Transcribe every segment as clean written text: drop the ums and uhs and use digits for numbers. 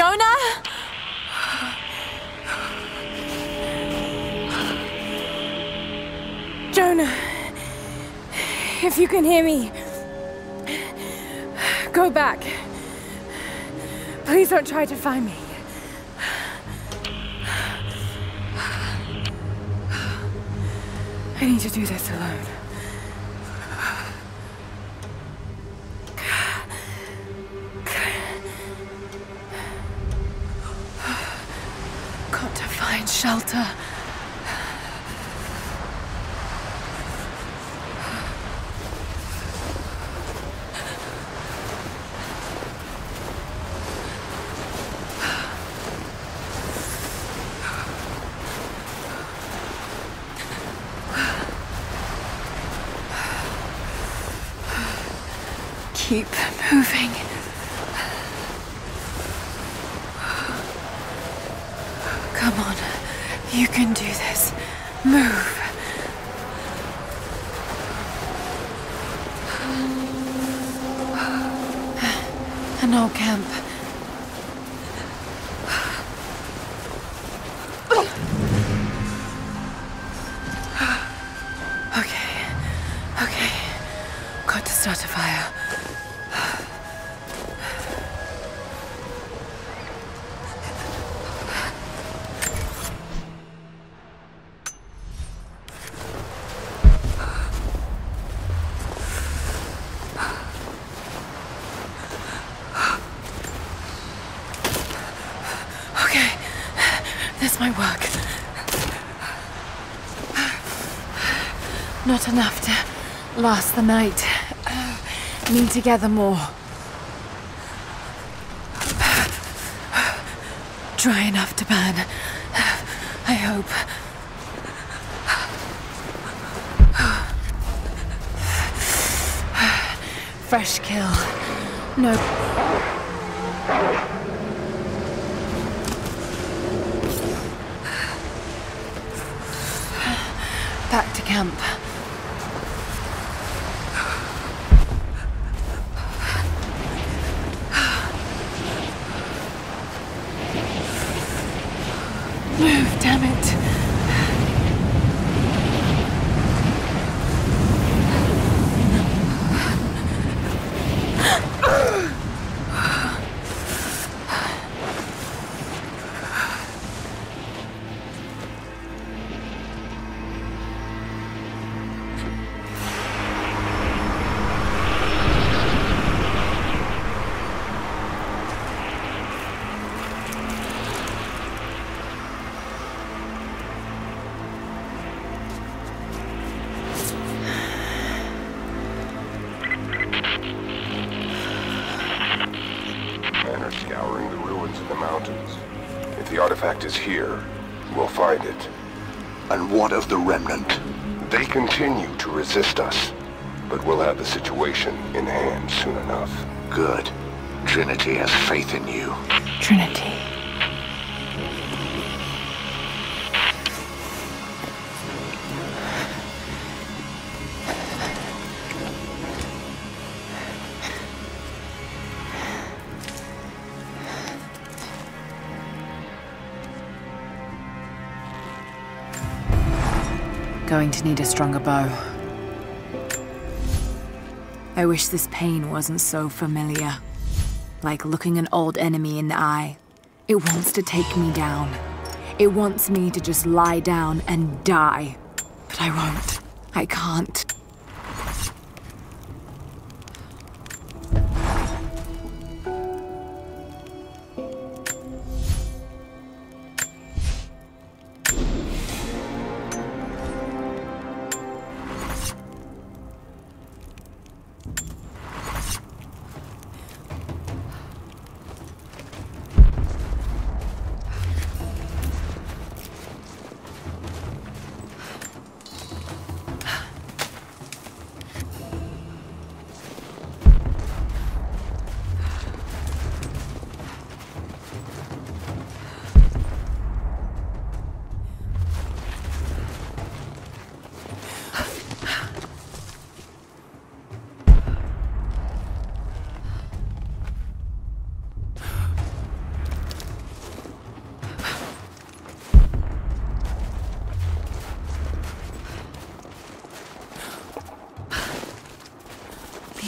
Jonah? Jonah, if you can hear me, go back. Please don't try to find me. I need to do this alone. Got to find shelter. Keep moving. Come on, you can do this. Move. An old camp. Okay. Got to start a fire. My work. Not enough to last the night. Need to gather more. Dry enough to burn. I hope. Fresh kill. No. Back to camp. Move, damn it. Scouring the ruins of the mountains. If the artifact is here, we'll find it. And what of the remnant? They continue to resist us, but we'll have the situation in hand soon enough. Good. Trinity has faith in you. Trinity. Going to need a stronger bow. I wish this pain wasn't so familiar. Like looking an old enemy in the eye. It wants to take me down. It wants me to just lie down and die. But I won't. I can't.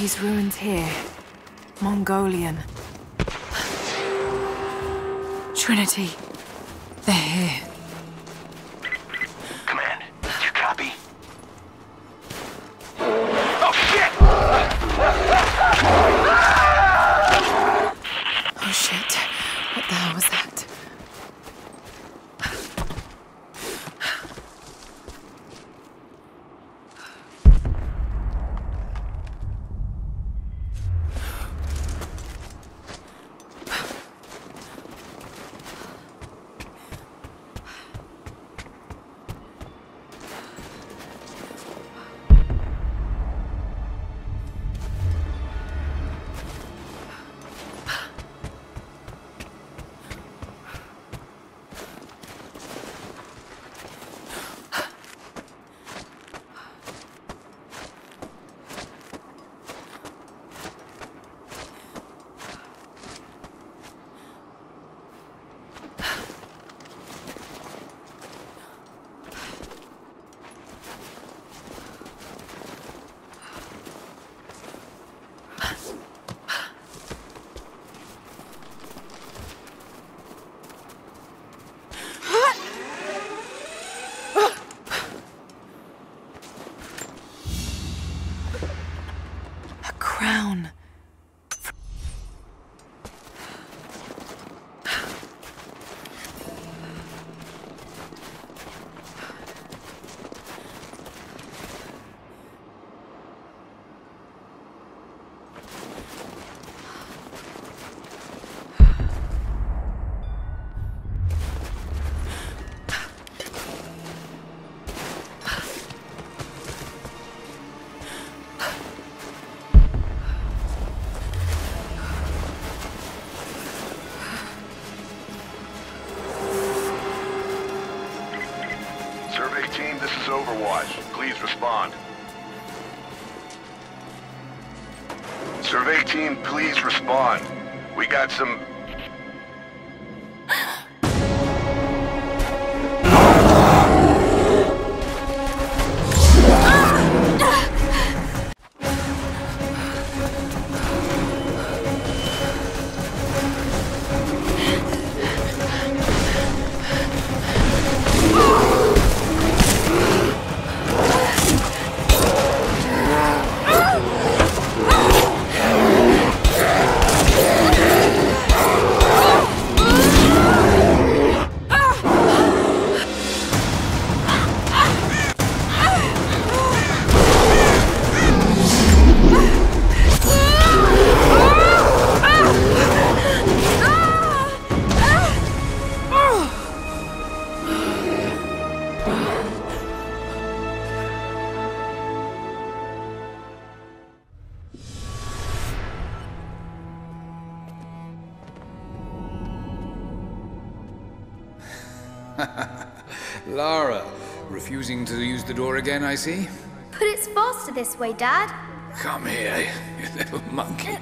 These ruins here. Mongolian. Trinity. They're here. Command, do you copy? Oh, shit! Oh, shit. What the hell was that? Survey team, this is Overwatch. Please respond. Survey team, please respond. We got some... Lara, refusing to use the door again, I see. But it's faster this way, Dad. Come here, you little monkey.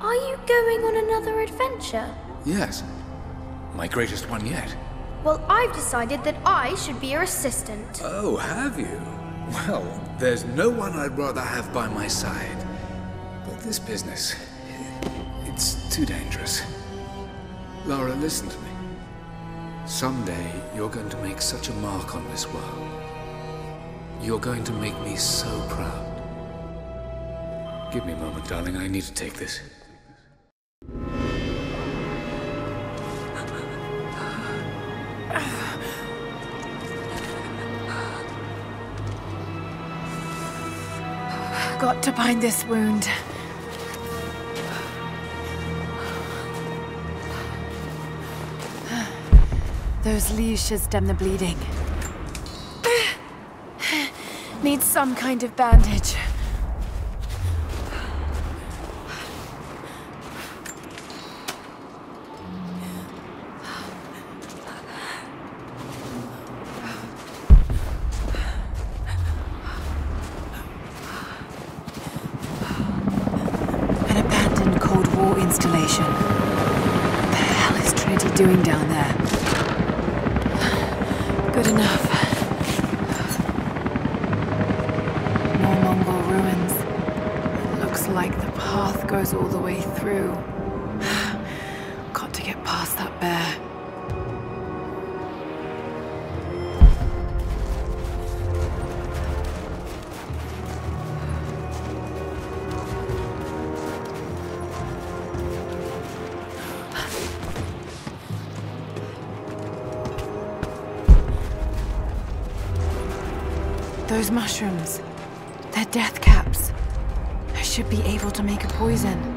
Are you going on another adventure? Yes. My greatest one yet. Well, I've decided that I should be your assistant. Oh, have you? Well, there's no one I'd rather have by my side. But this business, it's too dangerous. Lara, listen to me. Someday, you're going to make such a mark on this world. You're going to make me so proud. Give me a moment, darling. I need to take this. Got to bind this wound. Those leaves should stem the bleeding. Need some kind of bandage. An abandoned Cold War installation. What the hell is Trinity doing down there? Good enough. More Mongol ruins. It's like the path goes all the way through. Got to get past that bear. Those mushrooms, they're death caps. I should be able to make a poison.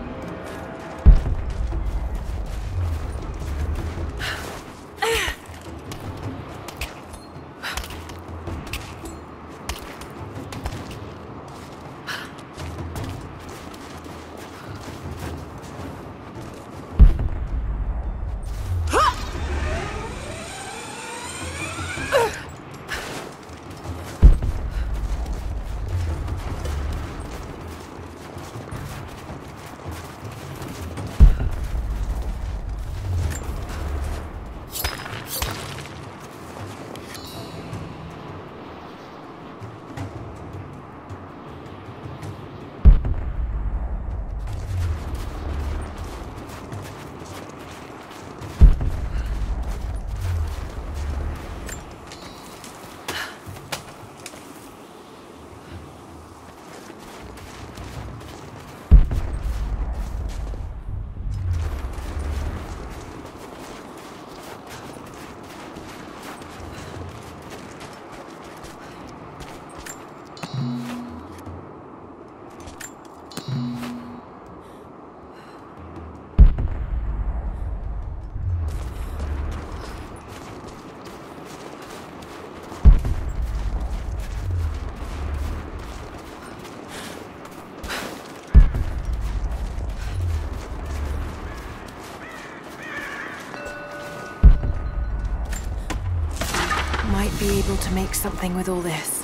Be able to make something with all this.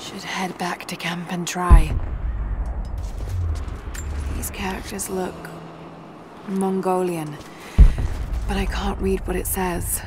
Should head back to camp and try. These characters look Mongolian, but I can't read what it says.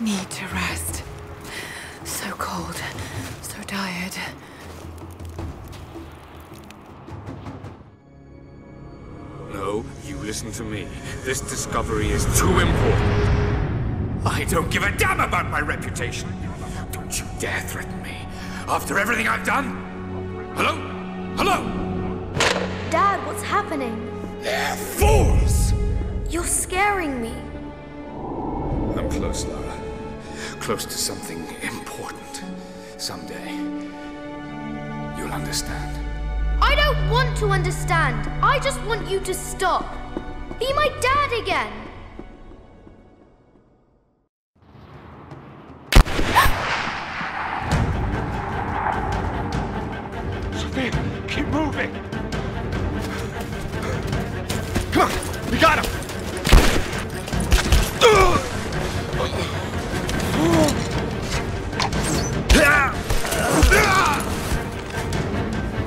Need to rest. So cold, so tired. No, you listen to me. This discovery is too important. I don't give a damn about my reputation. Don't you dare threaten me. After everything I've done? Hello? Hello? Dad, what's happening? They're fools! You're scaring me. I'm close, Lara. Close to something important. Someday, you'll understand. I don't want to understand. I just want you to stop. Be my dad again. Sophia, keep moving. Come on, we got him.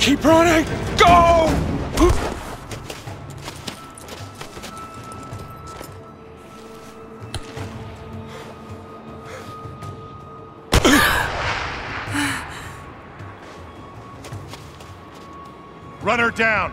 Keep running! Go! Run her down!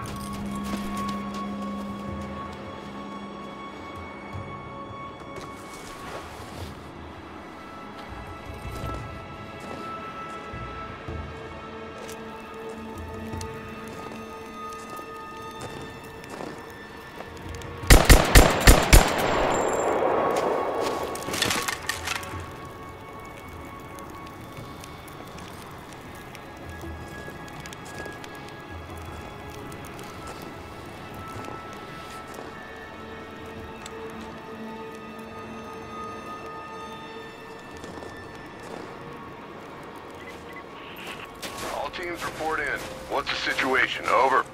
Teams report in. What's the situation? Over.